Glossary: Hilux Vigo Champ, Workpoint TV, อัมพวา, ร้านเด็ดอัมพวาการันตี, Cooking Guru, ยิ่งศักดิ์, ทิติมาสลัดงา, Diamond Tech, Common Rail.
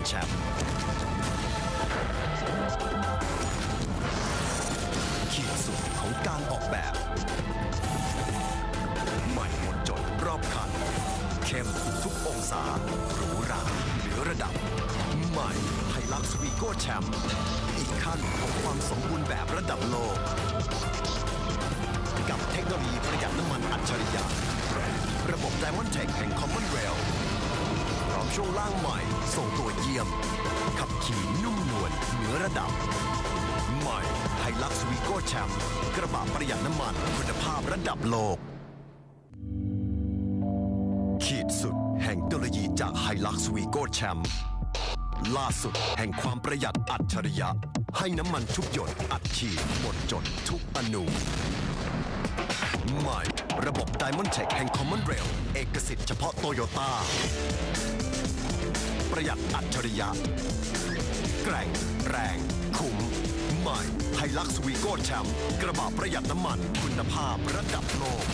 and Champ. The limit of design. Might not jot, round cut. Camp to every angle. Rural, high level. Might Hilux Vigo Champ. Another step of complete perfection, level world. With technology, efficient fuel, advanced. System Diamond Tech and Common Rail. ช่วงล่างใหม่ส่งตัวเยี่ยมขับขี่นุ่มนวลเหนือระดับใหม่ Hilux Vigo Champ กระบะประหยัดน้ำมันคุณภาพระดับโลกขีดสุดแห่งเทคโนโลยีจาก Hilux Vigo Champ ล่าสุดแห่งความประหยัดอัจฉริยะให้น้ำมันทุกหยดอัดฉีดหมดจดทุกอนุใหม่ระบบ Diamond Tech แห่ง Common Rail เอกสิทธิ์เฉพาะโตโยต้าประหยัดอัจฉริยะแกร่งแรงคุ้มใหม่ Hilux Vigo Champ กระบะประหยัดน้ำมันคุณภาพระดับโลก